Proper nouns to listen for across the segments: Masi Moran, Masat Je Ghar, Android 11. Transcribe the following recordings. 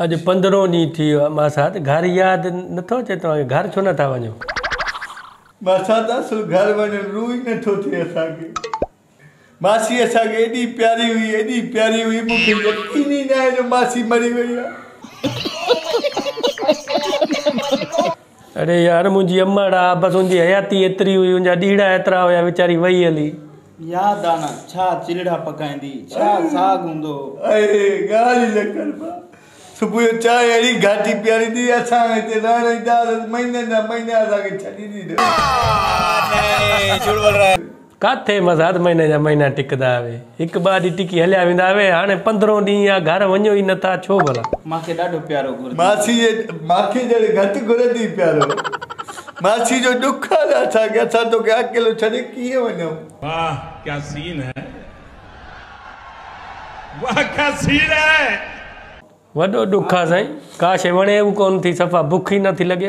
अज 15 D थी मासात घर याद नथो चे तो घर छो न था वनो मासात असल घर वने रूई नथो थे असा के मासी असा के एडी प्यारी हुई मुखे यकीन ही ना जो मासी मरी गई अरे यार मुजी अम्माड़ा बस उनकी हयाती एतरी हुई उनजा डीड़ा एतरा होया बेचारी वही हली याद आना छा चिलड़ा पकाईंदी छा साग हुंदो अरे गाली लकर बा सुबह चाय अड़ी घाटी प्यारी दी असा ते राणी दाल महीने ना महीने आसा के छडी दी आ जुड़वल रहा काथे मजाद महीने जा महीना टिकदा आवे एक बाडी टिकी हल्या विंदा आवे हाने 15 डी या घर वणो ही नथा छो भला माके डाडो प्यारो गुर मासी माके जड़े घट गुर दी प्यारो मासी जो दुखा था क्या था तो क्या अकेलो छड़े किए वनो वाह क्या सीन है वाह क्या सीन है वडो दुखा साई काश वणे कोन थी सफा भूखी न थी लगे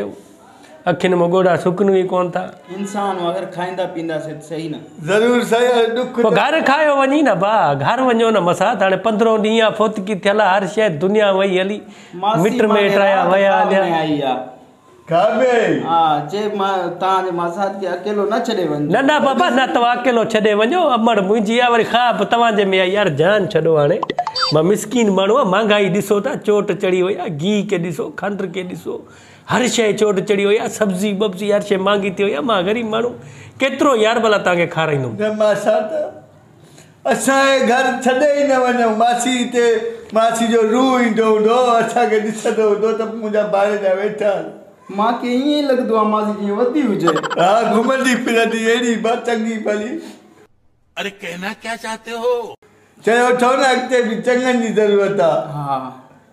अखिन में गोड़ा सुकनु ही कोन था इंसान अगर खाइंदा पींदा से सही ना जरूर सही दुख तो घर खायो वनी ना बा घर वणो ना मसा थाने 15 दिया फोत की थला हर शय दुनिया वही हली मिटर में टराया वया आया काबे आ जे ताने मसाद के अकेलो न छडे वन न ना बाबा ना तो अकेलो छडे वणो अमर मुजी आ वरी खाप तवा जे में यार जान छडो आने म मिस्किन मानो महंगाई दिसो ता चोट चढ़ी होया घी के दिसो खंडर के दिसो हर शय चोट चढ़ी होया सब्जी बब्जी हर शय मांगी थी होया मा गरीब मानो केतरो यार भला ताके खाराइनो न मसाद असा घर छडे ही न वनो मासी ते मासी जो रूई दो दो अच्छा के दिसदो दो त मुजा बारे जा बैठा मां के ये लगदो मासी जी वदी हुजे हां घुमदी फिरदी एडी बचंगी भली अरे कहना क्या चाहते हो चलो ठोना अगते भी चंगन जी जरूरत हां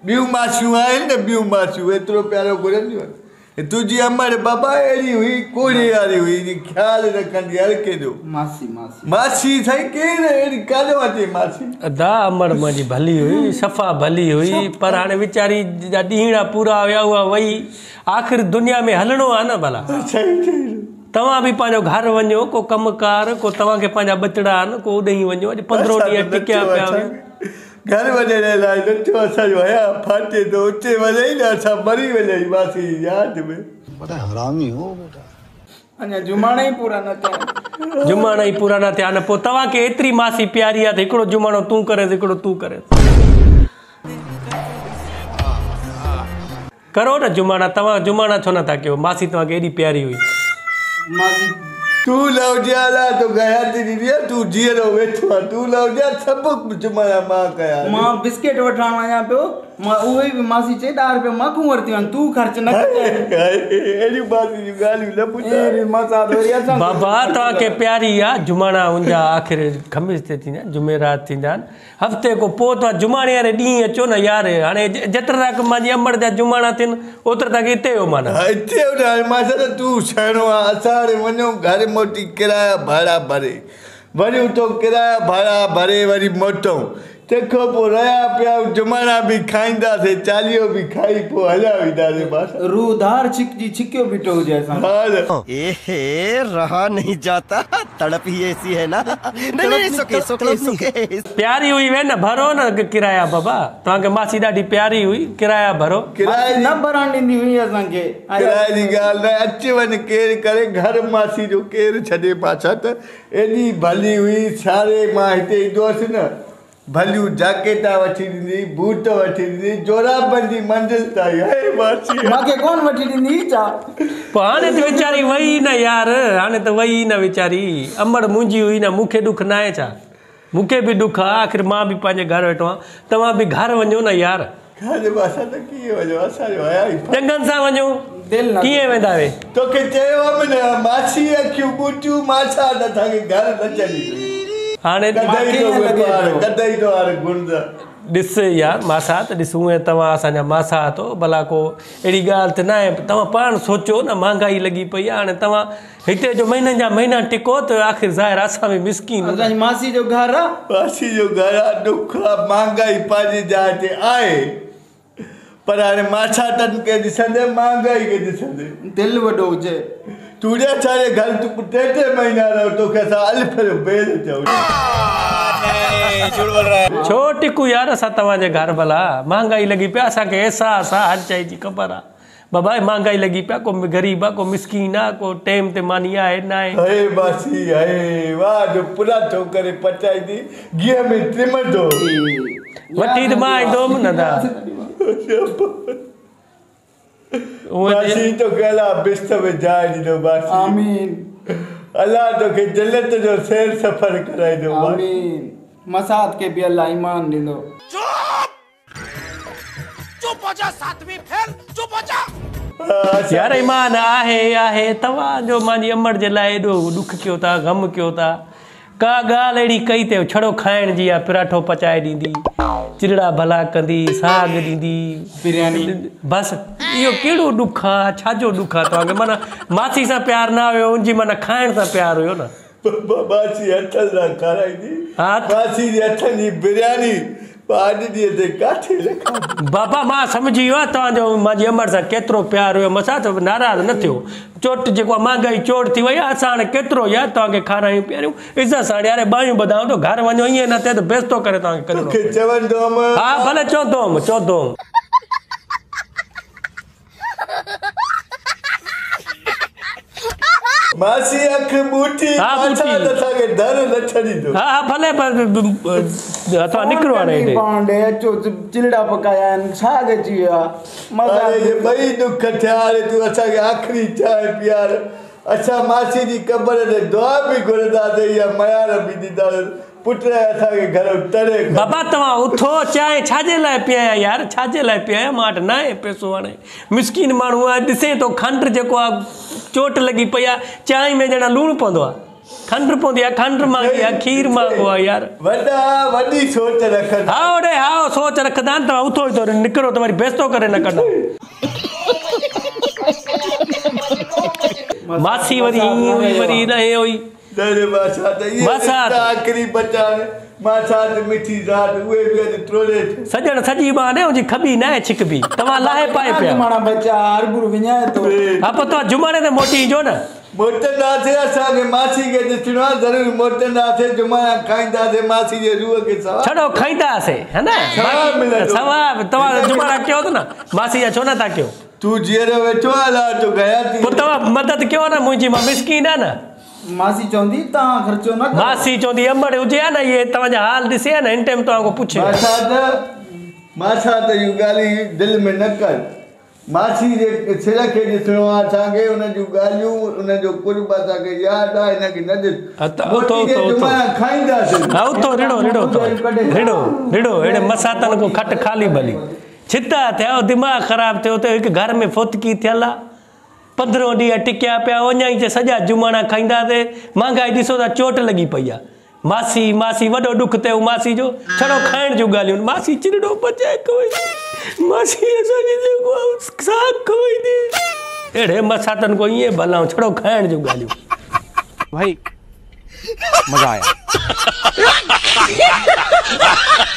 बियू मासू आए ने बियू मासू एतरो प्यारो गुरन तुजी अमर बाबा एडी हुई कोड़ी वाली हुई ख्याल रखन यार के दो मासी मासी मासी थई के एडी कालो आती मासी अदा अमर माजी भली हुई सफा भली हुई पर हाने बिचारी जा डीणा पूरा होया हुआ वही आखिर दुनिया में हलणो आ न भला तवा भी पाजो घर वणो को कमकार को तवा के पाजा बचड़ा न को उडही वणो 15 डी टिकया पया घर वणे रे लाय नचो असा जो है फाटे तो उठे वणे ना सा मरी वणे वासी याद में बड़ा हरामी हो बेटा अन्या जुमाना ही पूरा न था जुमाना ही पूरा न था न पो तवा के इतरी मासी प्यारी आ एकड़ो जुमानो तू करे एकड़ो तू करे करो ना जुमाना तवा जुमाना छो ना था के मासी तवा के एडी प्यारी हुई मासी तू लव जाला तो गया तेरी दिया तू जीरो वेठवा तू लव जा सब जुमाना मां कया मां बिस्किट वठण आया पे मां ओई भी मासी चे ₹4 मां को वरती वन तू खर्च न कर एडी बाजी जी गाली न पूछा रे मासा दोरिया बाबा तवा के प्यारी आ जुमाना उंजा आखिर खमीस ते थीना जुमेरात थीना हफ्ते को पो तो जुमाने रे डी अचो ना यार हाने जतरा क माजी अमर जा जुमाना थिन ओतर तक इते हो माना इते हो मासा तो तू छणो आ असारे वणो घर मोटी किराया भाड़ा भरे वरी तो किराया भाड़ा भरे वरी मोटो देखो पो रया पिया जुमाना भी खाइंदा से चालियो भी खाई पो हलाविदा रे बस रूधार छिक जी छिक्यो बिटो हो जैसा एहे रहा नहीं जाता तड़प ही ऐसी है ना नहीं सके सके प्यारी हुई वे ना भरो ना किराया बाबा तो के मासी दाडी प्यारी हुई किराया भरो किराया ना भरानी नी हुई असा के किराया दी गाल ना अच्छे वन केर करे घर मासी जो केर छडे पाछा त एडी भली हुई सारे माहते दोस ना भलियो जैकेटा वठी दी बूट वठी दी जोरा बंदी मंजिल ताई हे मासी माके कौन वठी दी चा पाने तो बेचारी वही ना यार हाने तो वही ना बेचारी अमर मुंजी हुई ना मुखे दुख ना है चा मुखे भी दुख आखिर मां भी पाजे घर बैठवा तवा भी घर वणो ना यार खाजे भाषा तो की वजो असा जो आया जंगन सा वणो दिल ना किए वेदावे तो के चयो हमने मासी अखियो बूटू मासा ना था के घर न चली हाने कदई तो आर गुंड दिस यार मासा त दिसू है तवा असा ना मासा तो भला को एडी गाल त ना है तवा पान सोचो ना महंगाई लगी पई हाने तवा हिते जो महीने जा महीना टिको तो आखिर जाहिर असा में मिस्किन असा मासी जो घर आ मासी जो घर आ दुख महंगाई पाजी जाते आए पर हाने मासा तन के दिसंदे महंगाई के दिसंदे दिल वडो जे तू जा चारे घर तू 3 महीना रहो तो कैसा अल्फ बेल जाओ। छोटी कु यार असा तवाजे घर भला महंगाई लगी पे असा के ऐसा असा हर चाई जी खबर आ बाबा महंगाई लगी पे को गरीबा को मिस्कीना को टाइम ते मानिया है ना है हे बासी हे वाह जो पूरा तो करे पचाई दी गिया में ट्रिम दो वटी द माई दो न दा बासी तो कहला बिस्तर में जा दो बासी आमीन अल्लाह तो के जन्नत जो सैर सफर कराई दो आमीन मसाद के भी अल्लाह ईमान दे दो चुप हो जा सातवीं फेल चुप हो जा यार ईमान आहे तवा जो माजी अमर जे लाए दो दुख क्यों ता गम क्यों ता का गाल एड़ी कई ते छड़ो खाण जी आ पराठो पचाए दीदी चिड़ड़ा भला कंदी साग दीदी बिरयानी बस यो केड़ो दुखा छाजो दुखा तो आगे माना मासी सा प्यार ना होयो उनजी माना खाण सा प्यार होयो ना बासी अटल ना कराई दी हां बासी अटल जी बिरयानी पाड़ी दिए ते काठी लखा बाबा मां समझी वा तो जो माजी अमर सा केतरो प्यार होयो मसा तो नाराज न थियो चोट जेको महंगाई चोट थी वई असाण केतरो या तो के खाराई प्यारियो इज्जत साण यार बायू बदाओ तो घर वणो ये न ते तो बेस्तो करे ता के के चवन दो हम हां भले चोदो मासी अख बूटी अच्छा तो था के डर न छड़ी दो हां भले अथा निकरवा नहीं दे पांडे चिलड़ा पकाया साग जिया मजा ये बई दुख थारे तू अच्छा के आखरी चाय प्यार अच्छा मासी दी कब्र दे दुआ भी गुरदा दे या माया रबी दी दा पुटरा था के घर तरे बाबा तवा उठो चाय छाजे लाए पिया यार छाजे लाए पिया माट ना है पैसो वाले मिस्किन मानू आ दिसे तो खंड जको चोट लगी पया चाय में जड़ा लूण पोंदवा खंड पोंदिया खंड मांगिया खीर मांगवा यार वडा वडी सोच रखदा हां ओडे हां सोच रखदा तो उठो तो निकरो तुम्हारी बेइज्जती करे न करना मासी वरी ना ए होई दरे बासा त ये आखरी बचाने मासात मिठी जात वे भी ट्रोले सजण सजी माने उजी खबी ना छिकबी तवा लाहे पाए पे माना बच्चा आरगुर विनाय तो अब तो जुमाने ने मोटी जो ना मोटंदा थे असा के मासी के दिसणो जरूर मोटंदा थे जुमाया खाइंदा थे मासी के रूह के सवा छड़ो खाइंदा से है ना सवा तवा जुमारा क्यों तो ना मासी या छो ना ता क्यों तू जेरे बैठो आला तो गया थी तवा मदद क्यों ना मुजी मां मिस्किन है ना मासी चोंदी ता खर्चो ना मासी चोंदी अमड़ उजे ना ये तवा जा हाल दिसे ना इन टाइम तो को पूछे मासा त यू गाली दिल में न कर मासी जे छेला के दिसणो आ ताके उन जो गालियो उन जो कुर्बा ताके याद आ इन के न दिस तो तुम्हारा खाइंदा से आओ तो रेडो तो रेडो एड़े मसातन को खट खाली भली छिता थयो दिमाग खराब थयो तो एक घर में फुतकी थला 15 डी टिकया पया ओन्याई जे सजा जुमाना खाइंदा से महंगाई दिसो ता चोट लगी पया मासी मासी वडो दुख ते मासी जो छड़ो खाण जो गालियो मासी चिड़डो बचे कोई मासी ऐसा नहीं को साग कोई दे एड़े मसातन को ये भला छड़ो खाण जो गालियो भाई मजा आया